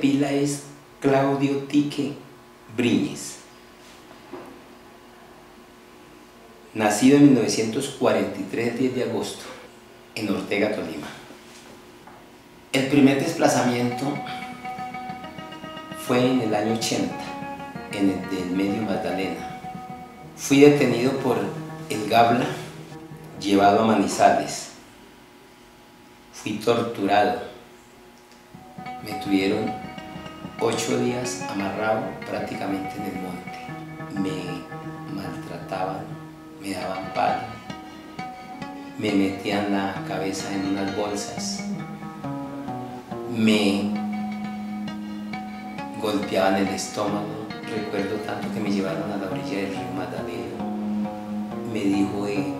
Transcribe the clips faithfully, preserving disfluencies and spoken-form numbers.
pila es Claudio Tique Bríñez, nacido en mil novecientos cuarenta y tres, diez de agosto, en Ortega, Tolima. El primer desplazamiento fue en el año ochenta, en el del medio Magdalena. Fui detenido por el Gabla, llevado a Manizales. Fui torturado. Me tuvieron ocho días amarrado prácticamente en el monte. Me maltrataban, me daban palo, me metían la cabeza en unas bolsas, me golpeaban el estómago. Recuerdo tanto que me llevaron a la orilla del río Matadero. Me dijo eh,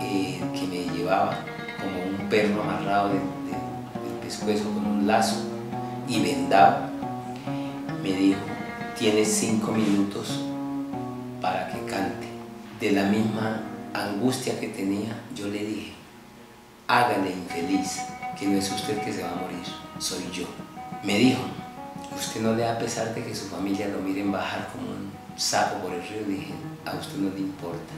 eh, que me llevaba como un perro amarrado de, de, del pescuezo con un lazo y vendado. Me dijo, tienes cinco minutos para que cante. De la misma angustia que tenía, yo le dije, hágale infeliz, que no es usted que se va a morir, soy yo. Me dijo, usted no le da pesar de que su familia lo miren bajar como un sapo por el río. Dije, a usted no le importa.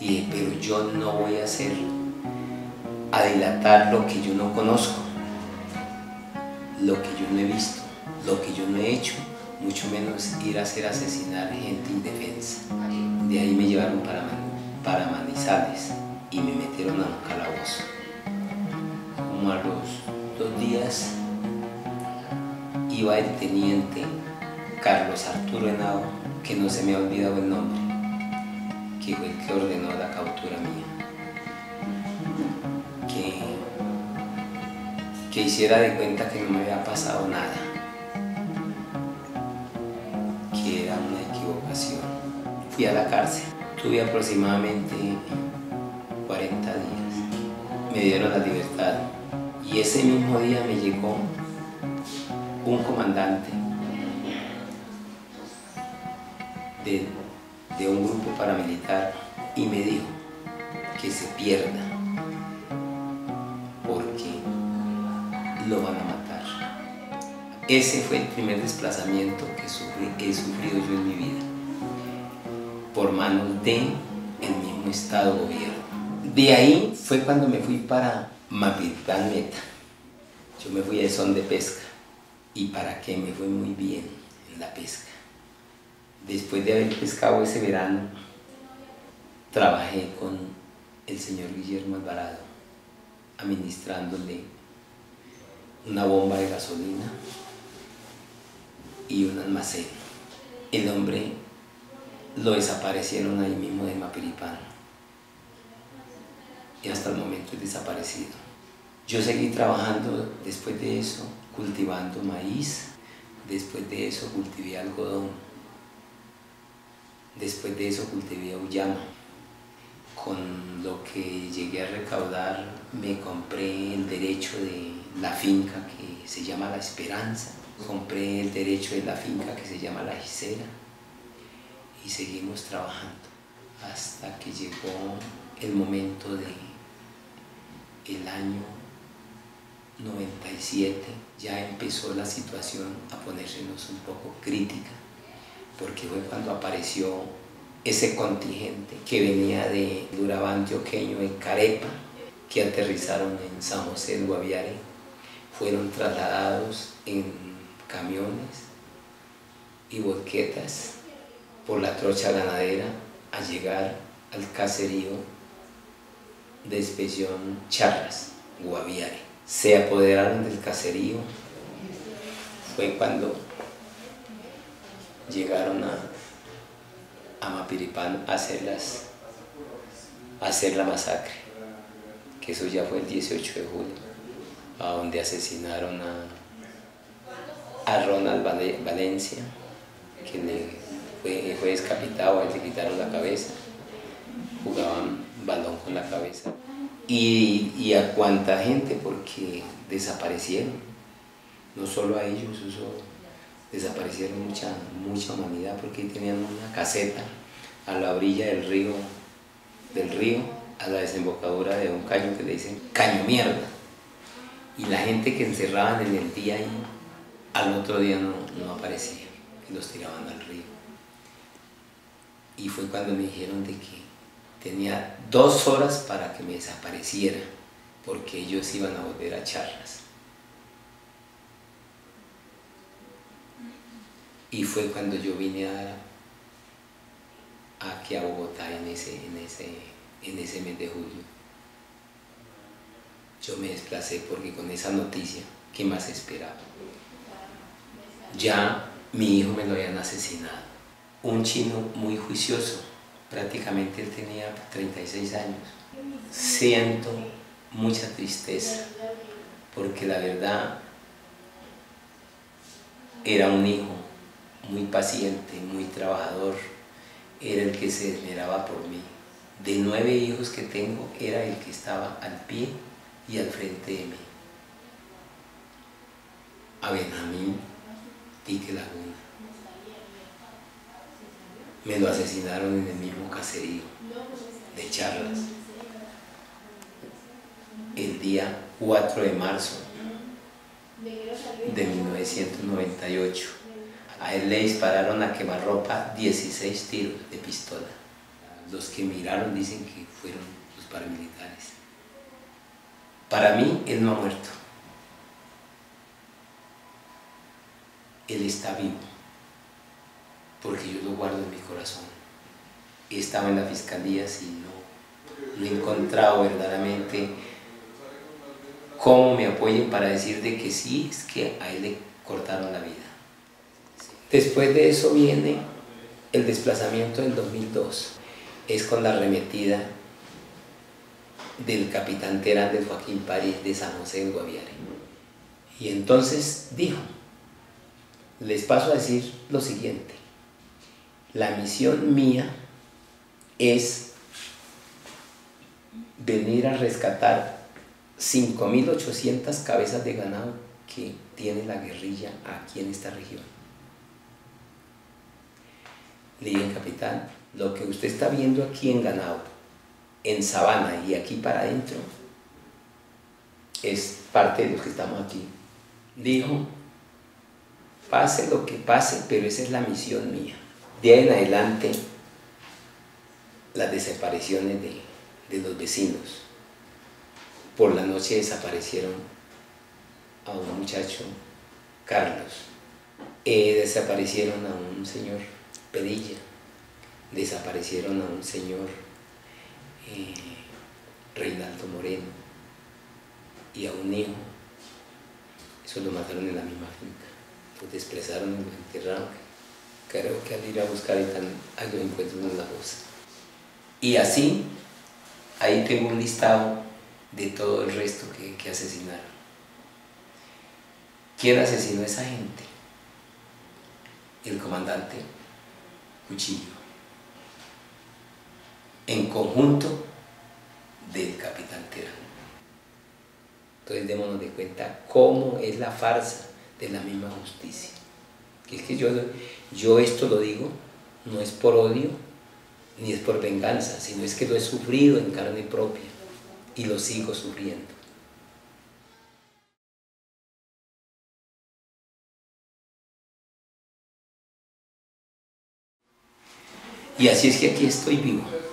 Dije, pero yo no voy a hacer, a dilatar lo que yo no conozco, lo que yo no he visto, lo que yo no he hecho, mucho menos ir a hacer asesinar gente indefensa. De ahí me llevaron para, para Manizales y me metieron a un calabozo. Como a los dos días iba el teniente Carlos Arturo Renaud, que no se me ha olvidado el nombre, que fue el que ordenó la captura mía, que, que hiciera de cuenta que no me había pasado nada, que era una equivocación. Fui a la cárcel, tuve aproximadamente cuarenta días, me dieron la libertad y ese mismo día me llegó un comandante de, de un grupo paramilitar y me dijo que se pierda porque lo van a matar. Ese fue el primer desplazamiento que, sufrí, que he sufrido yo en mi vida por manos de el mismo estado gobierno. De ahí fue cuando me fui para Mapiripán, Meta. Yo me fui a son de pesca. Y para qué, me fue muy bien en la pesca. Después de haber pescado ese verano, trabajé con el señor Guillermo Alvarado, administrándole una bomba de gasolina y un almacén. El hombre lo desaparecieron ahí mismo de Mapiripán y hasta el momento es desaparecido. Yo seguí trabajando después de eso, cultivando maíz, después de eso cultivé algodón, después de eso cultivé auyama. Con lo que llegué a recaudar me compré el derecho de la finca que se llama La Esperanza, compré el derecho de la finca que se llama La Gisera y seguimos trabajando hasta que llegó el momento de el año noventa y siete, ya empezó la situación a ponérsenos un poco crítica, porque fue cuando apareció ese contingente que venía de Durabantioqueño en Carepa, que aterrizaron en San José del Guaviare, fueron trasladados en camiones y volquetas por la trocha ganadera a llegar al caserío de Inspección Charras, Guaviare. Se apoderaron del caserío, fue cuando llegaron a, a Mapiripán a hacer, las, a hacer la masacre, que eso ya fue el dieciocho de julio, a donde asesinaron a, a Ronald vale, Valencia, que le fue, fue descapitado, le quitaron la cabeza, jugaban balón con la cabeza. Y, y a cuánta gente, porque desaparecieron, no solo a ellos, eso, desaparecieron mucha, mucha humanidad, porque tenían una caseta a la orilla del río, del río, a la desembocadura de un caño que le dicen Caño Mierda, y la gente que encerraban en el día ahí, al otro día no, no aparecía, y los tiraban al río. Y fue cuando me dijeron de que tenía dos horas para que me desapareciera, porque ellos iban a volver a Charras. Y fue cuando yo vine a, aquí a Bogotá en ese, en, ese, en ese mes de julio. Yo me desplacé porque con esa noticia, ¿qué más esperaba? Ya mi hijo me lo habían asesinado. Un chino muy juicioso, prácticamente él tenía treinta y seis años. Siento mucha tristeza, porque la verdad era un hijo muy paciente, muy trabajador, era el que se esmeraba por mí. De nueve hijos que tengo, era el que estaba al pie y al frente de mí. A Benjamín Tique Laguna me lo asesinaron en el mismo caserío de Charras, el día cuatro de marzo de mil novecientos noventa y ocho. A él le dispararon a quemarropa dieciséis tiros de pistola. Los que miraron dicen que fueron los paramilitares. Para mí, él no ha muerto. Él está vivo, porque yo lo guardo en mi corazón. He estado en la fiscalía y no, no he encontrado verdaderamente cómo me apoyen para decir de que sí, es que a él le cortaron la vida. Después de eso viene el desplazamiento del dos mil dos, es con la arremetida del Capitán Terán, de Joaquín París, de San José del Guaviare. Y entonces dijo, les paso a decir lo siguiente, la misión mía es venir a rescatar cinco mil ochocientas cabezas de ganado que tiene la guerrilla aquí en esta región. Le dije, capitán, lo que usted está viendo aquí en ganado, en sabana y aquí para adentro, es parte de los que estamos aquí. Dijo, pase lo que pase, pero esa es la misión mía. De ahí en adelante, las desapariciones de, de los vecinos. Por la noche desaparecieron a un muchacho, Carlos. Eh, desaparecieron a un señor, Pedilla. Desaparecieron a un señor eh, Reinaldo Moreno y a un hijo. Eso lo mataron en la misma finca, lo desprezaron y lo enterraron. Creo que al ir a buscar ahí lo encuentro en la voz. Y así, ahí tengo un listado de todo el resto que, que asesinaron. ¿Quién asesinó a esa gente? El comandante Cuchillo, en conjunto del Capitán Terán. Entonces démonos de cuenta cómo es la farsa de la misma justicia. Que es que yo, yo esto lo digo, no es por odio, ni es por venganza, sino es que lo he sufrido en carne propia y lo sigo sufriendo. Y así es que aquí estoy vivo.